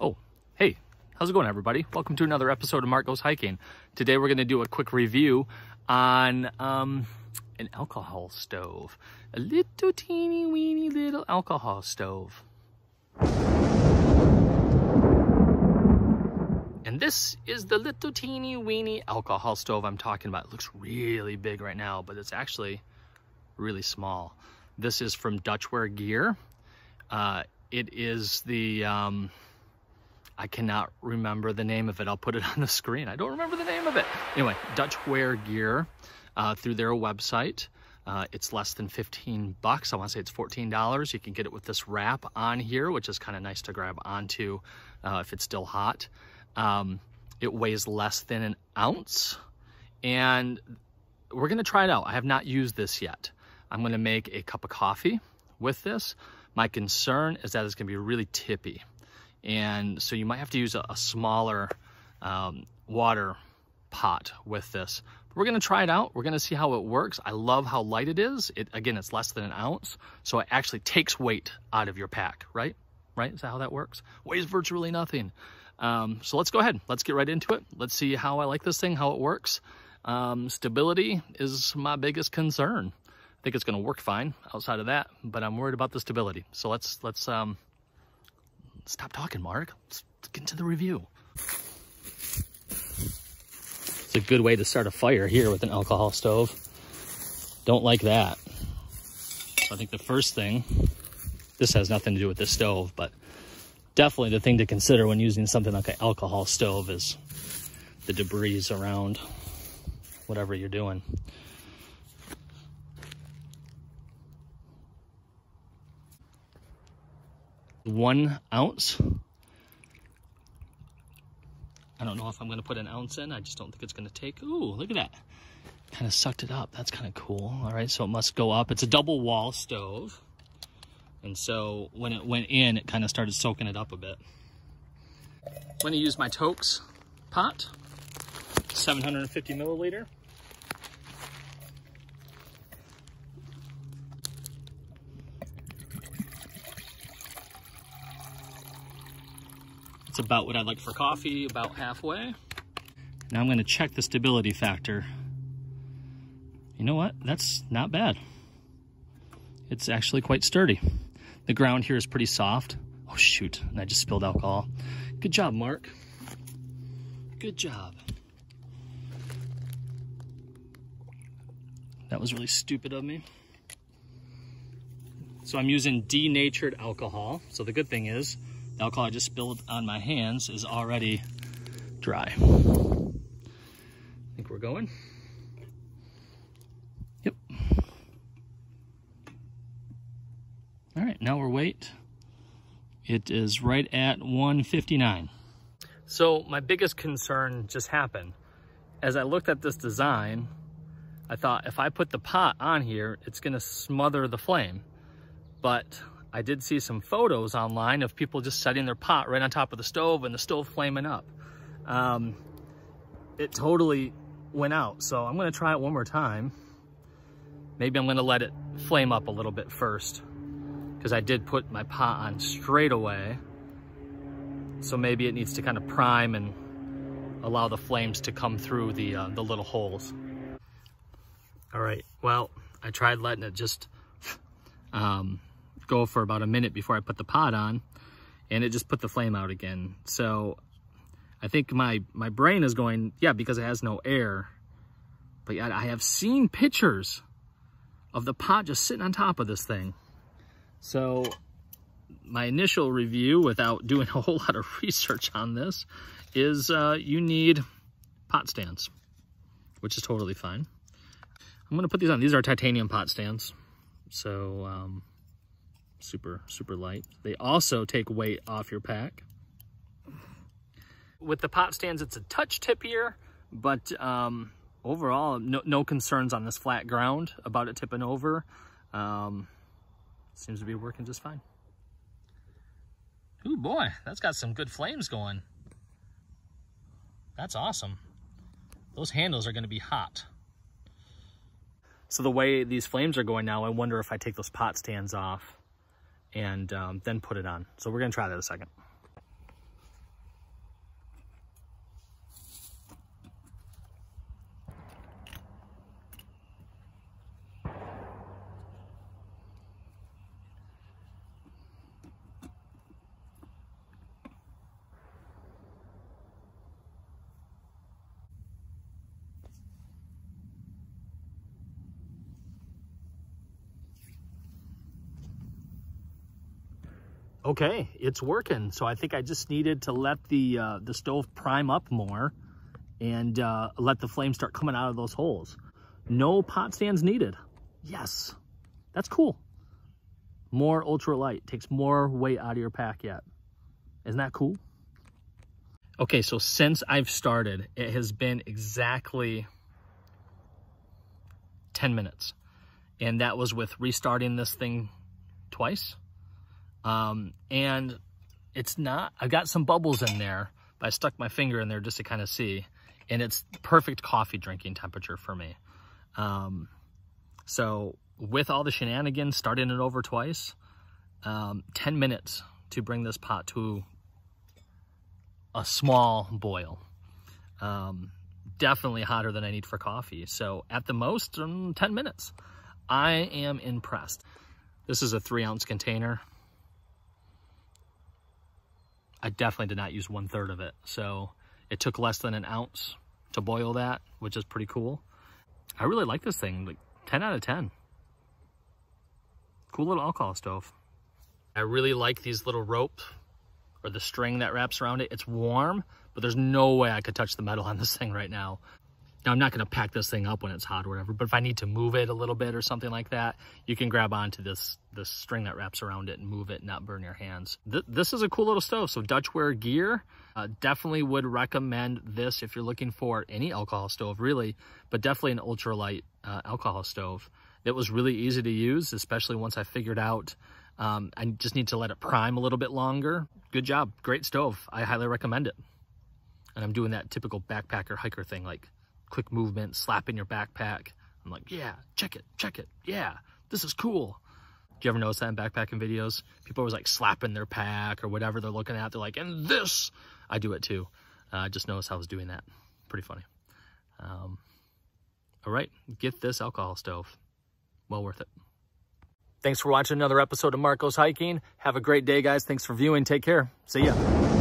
Oh, hey, how's it going, everybody? Welcome to another episode of Mark Goes Hiking. Today we're going to do a quick review on an alcohol stove. A little teeny weeny little alcohol stove. And this is the little teeny weeny alcohol stove I'm talking about. It looks really big right now, but it's actually really small. This is from Dutchware Gear. It is the... I cannot remember the name of it. I'll put it on the screen. I don't remember the name of it. Anyway, Dutchware Gear through their website. It's less than 15 bucks. I want to say it's $14. You can get it with this wrap on here, which is kind of nice to grab onto if it's still hot. It weighs less than an ounce, and we're going to try it out. I have not used this yet. I'm going to make a cup of coffee with this. My concern is that it's going to be really tippy. And so you might have to use a smaller water pot with this. But we're gonna try it out. We're gonna see how it works. I love how light it is. Again, it's less than an ounce. So it actually takes weight out of your pack, right? Right, is that how that works? Weighs virtually nothing. So let's go ahead, let's get right into it. Let's see how I like this thing, how it works. Stability is my biggest concern. I think it's gonna work fine outside of that, but I'm worried about the stability. So stop talking, Mark. Let's get into the review. It's a good way to start a fire here with an alcohol stove. Don't like that. So I think the first thing, this has nothing to do with the stove, but definitely the thing to consider when using something like an alcohol stove is the debris around whatever you're doing. One ounce. I don't know if I'm going to put an ounce in. I just don't think it's going to take. Ooh, look at that. Kind of sucked it up. That's kind of cool. All right, so it must go up. It's a double wall stove. And so when it went in, it kind of started soaking it up a bit. I'm going to use my Toaks pot, 750 milliliter. It's about what I'd like for coffee, about halfway. Now I'm gonna check the stability factor. You know what? That's not bad. It's actually quite sturdy. The ground here is pretty soft. Oh shoot, and I just spilled alcohol. Good job, Mark. Good job. That was really stupid of me. So I'm using denatured alcohol. So the good thing is, the alcohol I just spilled on my hands is already dry. I think we're going. Yep. All right, now we're wait. It is right at 159. So my biggest concern just happened. As I looked at this design, I thought if I put the pot on here, it's gonna smother the flame, but I did see some photos online of people just setting their pot right on top of the stove and the stove flaming up. It totally went out. So I'm gonna try it one more time. Maybe I'm gonna let it flame up a little bit first because I did put my pot on straight away. So maybe it needs to kind of prime and allow the flames to come through the little holes. All right, well, I tried letting it just, go for about a minute before I put the pot on, and it just put the flame out again. So I think my brain is going, yeah, because it has no air. But yeah, I have seen pictures of the pot just sitting on top of this thing. So my initial review, without doing a whole lot of research on this, is you need pot stands, which is totally fine. I'm gonna put these on. These are titanium pot stands. So super light. They also take weight off your pack. With the pot stands, it's a touch tippier, but overall, no concerns on this flat ground about it tipping over. Seems to be working just fine. Ooh boy, that's got some good flames going. That's awesome. Those handles are going to be hot. So the way these flames are going now, I wonder if I take those pot stands off and then put it on. So we're gonna try that in a second. Okay, it's working. So I think I just needed to let the stove prime up more and let the flame start coming out of those holes. No pot stands needed. Yes, that's cool. More ultralight, takes more weight out of your pack yet. Isn't that cool? Okay, so since I've started, it has been exactly 10 minutes. And that was with restarting this thing twice. And it's not, I've got some bubbles in there, but I stuck my finger in there just to kind of see, and it's perfect coffee drinking temperature for me. So with all the shenanigans, starting it over twice, 10 minutes to bring this pot to a small boil. Definitely hotter than I need for coffee. So at the most, 10 minutes. I am impressed. This is a 3-ounce container. I definitely did not use 1/3 of it. So it took less than an ounce to boil that, which is pretty cool. I really like this thing, like 10 out of 10. Cool little alcohol stove. I really like these little rope or the string that wraps around it. It's warm, but there's no way I could touch the metal on this thing right now. Now, I'm not gonna pack this thing up when it's hot or whatever, but if I need to move it a little bit or something like that, you can grab onto this string that wraps around it and move it and not burn your hands. This is a cool little stove, so Dutchware Gear. Definitely would recommend this if you're looking for any alcohol stove, really, but definitely an ultralight alcohol stove. It was really easy to use, especially once I figured out I just need to let it prime a little bit longer. Good job, great stove. I highly recommend it. And I'm doing that typical backpacker hiker thing, like quick movement, slap in your backpack. I'm like, yeah, check it, yeah, this is cool. Do you ever notice that in backpacking videos? People are always like slapping their pack or whatever they're looking at. They're like, and this, I do it too. I just noticed I was doing that. Pretty funny. All right, get this alcohol stove. Well worth it. Thanks for watching another episode of Mark Goes Hiking. Have a great day, guys. Thanks for viewing. Take care. See ya.